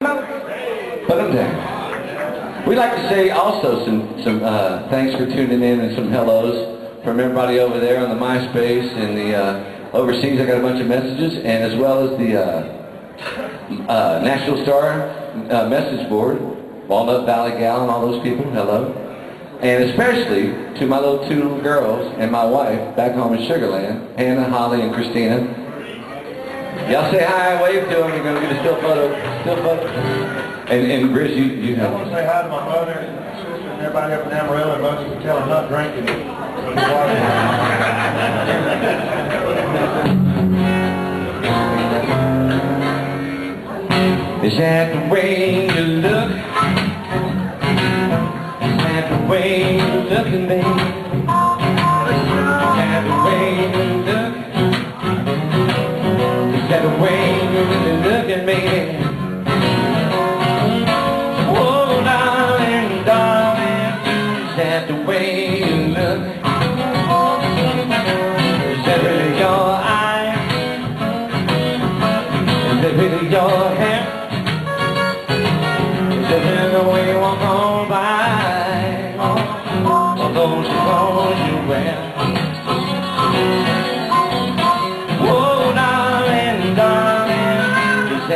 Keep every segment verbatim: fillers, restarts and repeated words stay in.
Welcome down. We'd like to say also some, some uh, thanks for tuning in and some hellos from everybody over there on the MySpace and the uh, overseas. I got a bunch of messages, and as well as the uh, uh, National Star uh, message board, Walnut Valley Gal and all those people, hello. And especially to my little two little girls and my wife back home in Sugar Land, Hannah, Holly, and Christina. Y'all say hi, wave to them, you're going to get a still photo, still photo. And, and Briz, you, you know. I want to say hi to my mother and my sister and everybody up in Amarillo, and most of them tell them not drinking. Is that the way you look? Is that the way you're looking, babe? Is that the way you look? That way you really look at me. Oh, darling, darling, is that the way you look? Is that really your eye? Is that really your hair? Is that really the way you walk on by? All those clothes you wear. Is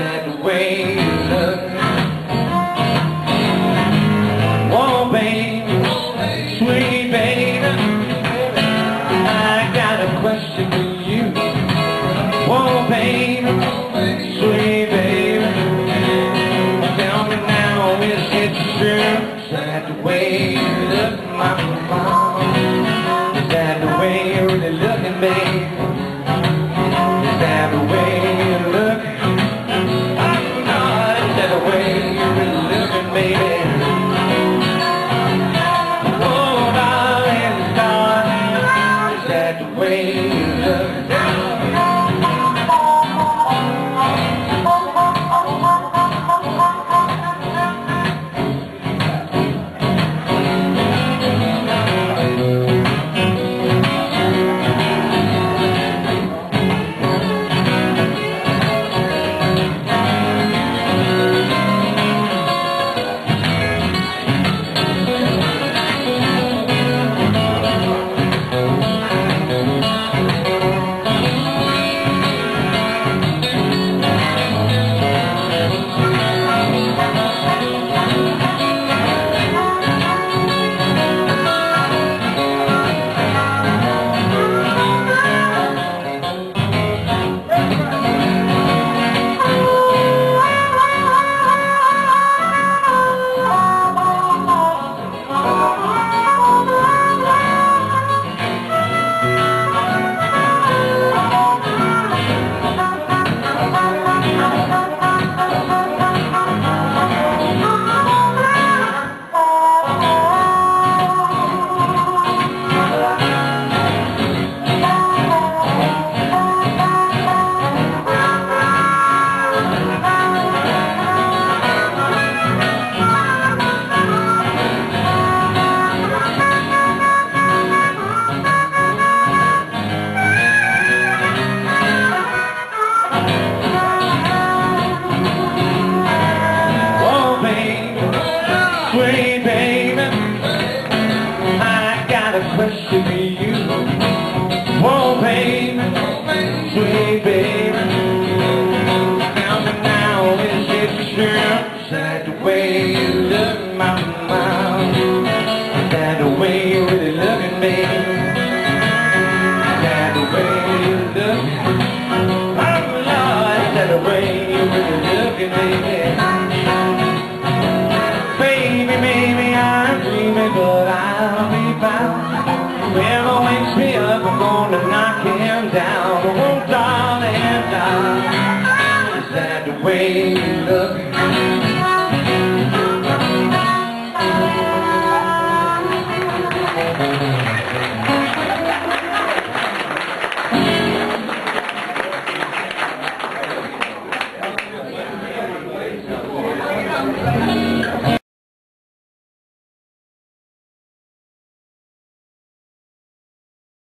that the way you look, my mama?